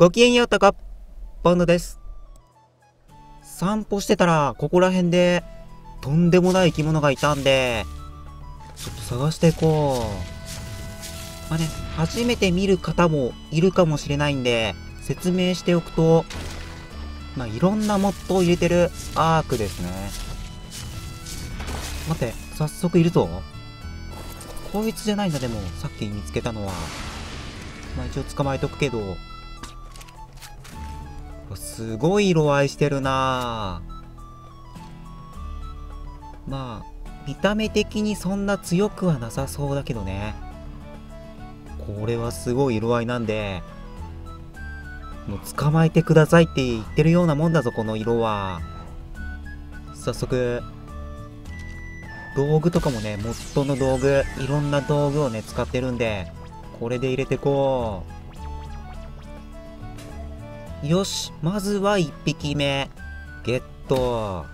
ごきげんようとこ、ボンドです。散歩してたら、ここら辺で、とんでもない生き物がいたんで、ちょっと探していこう。まあね、初めて見る方もいるかもしれないんで、説明しておくと、まあ、いろんなモッドを入れてるアークですね。待って、早速いるぞ。こいつじゃないんだ、でも、さっき見つけたのは。まあ、一応捕まえとくけど。すごい色合いしてるなぁ。まあ、見た目的にそんな強くはなさそうだけどね。これはすごい色合いなんで、もう捕まえてくださいって言ってるようなもんだぞ、この色は。早速、道具とかもね、モッドの道具、いろんな道具をね、使ってるんで、これで入れてこう。よし、まずは1匹目、ゲット。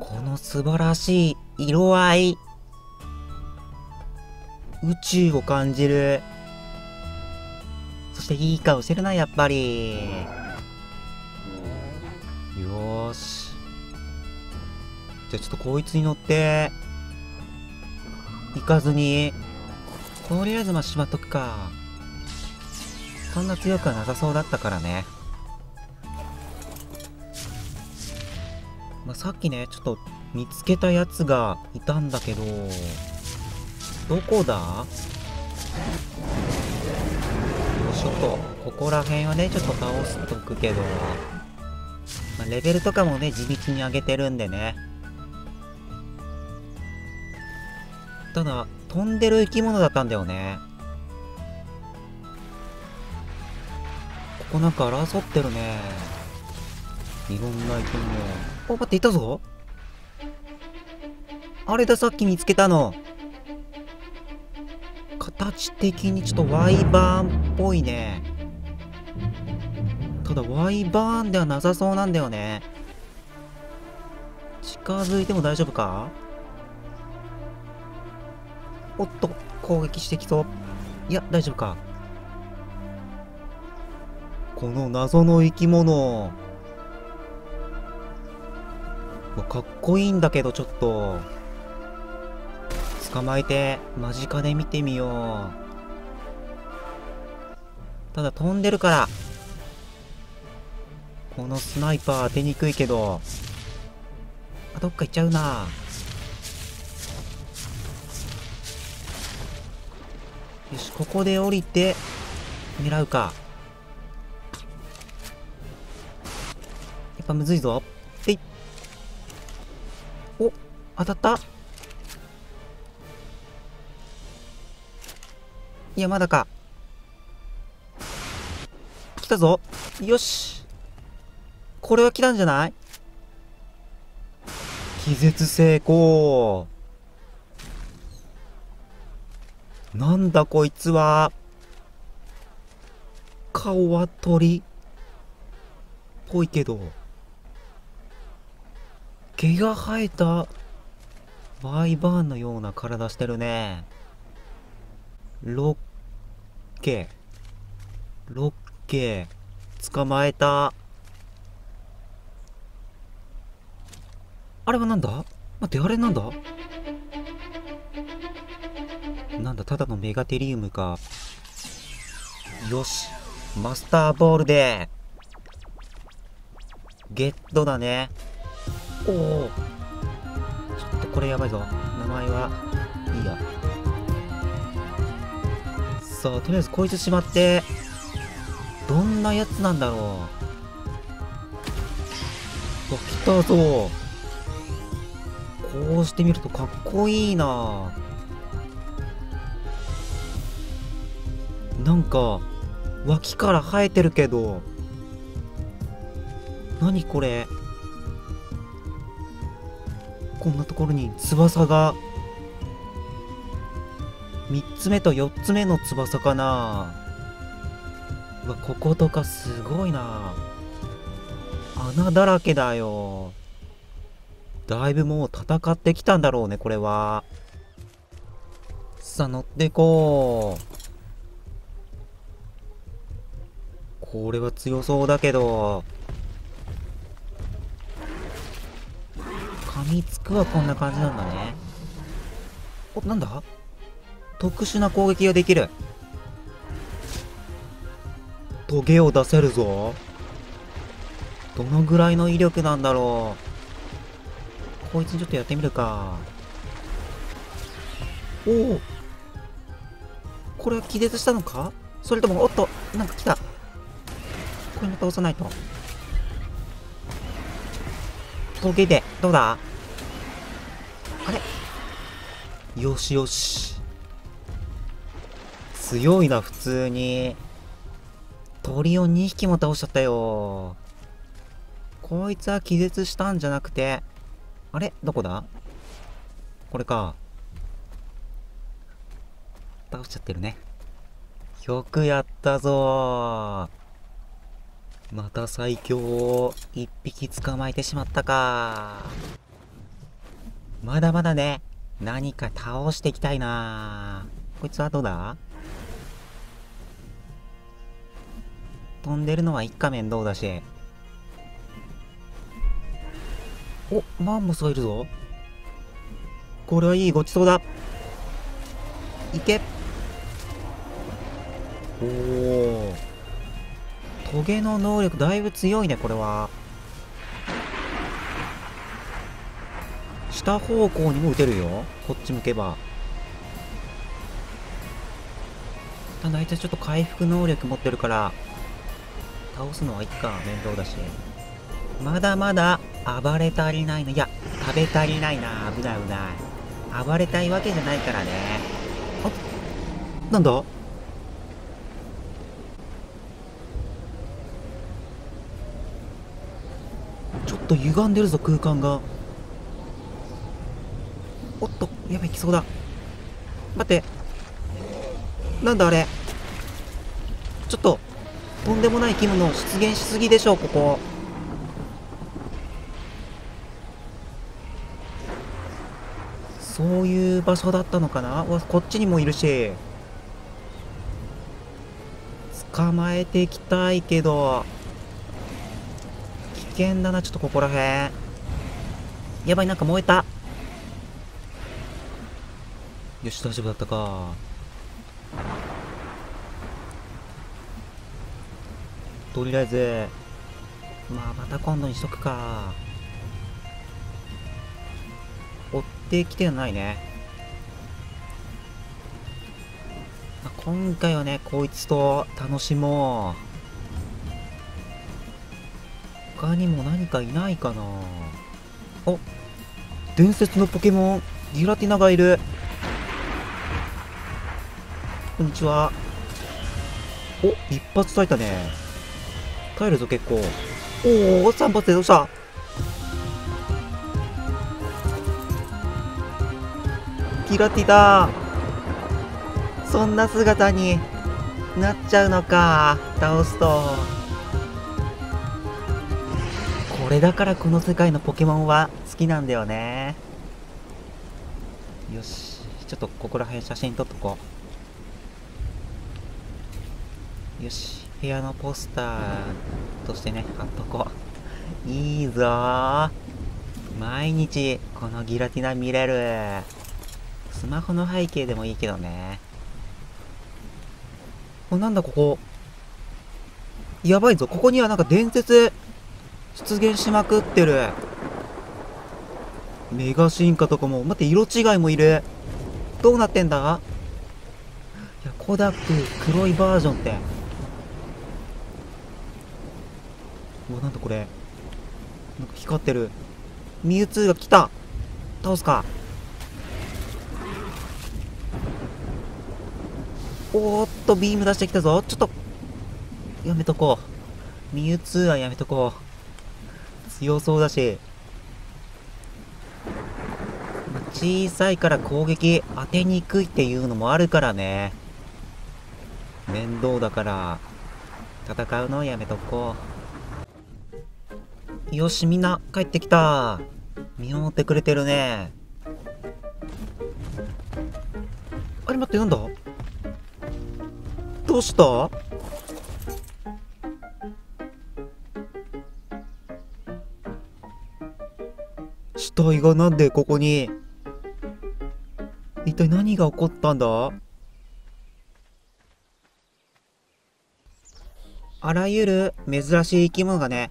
この素晴らしい色合い。宇宙を感じる。そしていい顔してるな、やっぱり。よーし。じゃあちょっとこいつに乗って行かずにとりあえずまあしまっとくか。そんな強くはなさそうだったからね。まあ、さっきねちょっと見つけたやつがいたんだけど、どこだ？よし、ちょっとここら辺はねちょっと倒しとくけど、まあ、レベルとかもね地道に上げてるんでね。ただ飛んでる生き物だったんだよね。ここなんか争ってるね、いろんな生き物。お、待って、いたぞ。あれだ、さっき見つけたの。形的にちょっとワイバーンっぽいね。ただワイバーンではなさそうなんだよね。近づいても大丈夫か？おっと、攻撃してきそう。いや、大丈夫か。この謎の生き物、かっこいいんだけど、ちょっと捕まえて間近で見てみよう。ただ飛んでるからこのスナイパー当てにくいけど、あ、どっか行っちゃうな。よし、ここで降りて狙うか。やっぱむずいぞ。えい、お、当たった。いや、まだか。来たぞ。よし、これは来たんじゃない？気絶成功。なんだこいつは。顔は鳥っぽいけど、毛が生えたワイバーンのような体してるね。ロッケ捕まえた。あれはなんだ？待って、あれなんだ？なんだ、ただのメガテリウムか。よし、マスターボールでゲットだね。おお、ちょっとこれやばいぞ。名前はいいや。さあ、とりあえずこいつしまって、どんなやつなんだろう。来たぞ。こうしてみるとかっこいいな。なんか脇から生えてるけど、何これ。こんなところに翼が、3つ目と4つ目の翼かな。うわ、こことかすごいな。穴だらけだよ。だいぶもう戦ってきたんだろうね、これは。さあ、乗ってこう。これは強そうだけど、噛みつくはこんな感じなんだね。お、なんだ、特殊な攻撃ができる。トゲを出せるぞ。どのぐらいの威力なんだろう。こいつにちょっとやってみるか。おお、これは気絶したのか、それとも、おっと、なんか来た。これまた押さないと。トゲで、どうだ、あれ、よしよし。強いな、普通に。鳥を2匹も倒しちゃったよ。こいつは気絶したんじゃなくて、あれ、どこだ、これか。倒しちゃってるね。よくやったぞー。また最強を1匹捕まえてしまったか。まだまだね、何か倒していきたいな。こいつはどうだ、飛んでるのは一仮面どうだし。お、マンモスがいるぞ。これはいいごちそうだ。いけ。おお、トゲの能力だいぶ強いね。これは下方向にも打てるよ、こっち向けば。ただあいつはちょっと回復能力持ってるから倒すのはいっか、面倒だし。まだまだ暴れ足りないの、いや食べ足りないな。危ない危ない、暴れたいわけじゃないからね。あ、なんだ、ちょっと歪んでるぞ空間が。おっと、やばい、来そうだ。待って、なんだあれ、ちょっととんでもない生き物を出現しすぎでしょう、ここ。そういう場所だったのかな。わ、こっちにもいるし、捕まえていきたいけど危険だな。ちょっとここらへん、やばい、なんか燃えた。よし、大丈夫だったか。とりあえず、まあまた今度にしとくか。追ってきてないね、まあ、今回はねこいつと楽しもう。他にも何かいないかな。お、伝説のポケモンギラティナがいる。こんにちは。お、一発咲いたね。帰るぞ結構。おお、3発でどうした。ギラティだ。そんな姿になっちゃうのか、倒すと。これだからこの世界のポケモンは好きなんだよね。よし、ちょっとここら辺写真撮っとこう。よし、部屋のポスターとしてね貼っとこう。いいぞー、毎日このギラティナ見れる。スマホの背景でもいいけどね。お、なんだここ、やばいぞ。ここにはなんか伝説出現しまくってる。メガ進化とかも。待って、色違いもいる。どうなってんだ。いや、コダック黒いバージョンって、うわ、なんだこれ、なんか光ってる。ミュウツーが来た。倒すか。おーっと、ビーム出してきたぞ。ちょっとやめとこう、ミュウツーはやめとこう、強そうだし。小さいから攻撃当てにくいっていうのもあるからね、面倒だから戦うのはやめとこう。よし、みんな帰ってきた。見守ってくれてるね。あれ、待って、なんだ、どうした。体がなんでここに。一体何が起こったんだ。あらゆる珍しい生き物がね、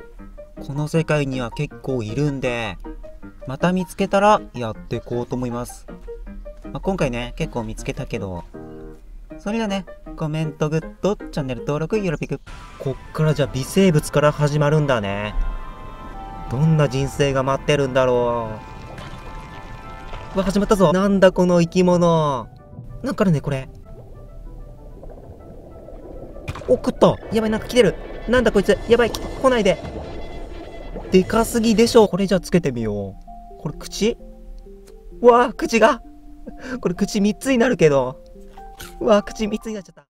この世界には結構いるんで、また見つけたらやっていこうと思います。まあ、今回ね、結構見つけたけど、それがね、コメント、グッド、チャンネル登録、よろぴく。こっからじゃあ微生物から始まるんだね。どんな人生が待ってるんだろう。うわ、始まったぞ。なんだこの生き物。なんかあるね、これ。お、食った。やばい、なんか来てる。なんだこいつ。やばい、来ないで。でかすぎでしょ。これじゃあつけてみよう。これ口？うわあ、口が。これ口3つになるけど。うわあ、口3つになっちゃった。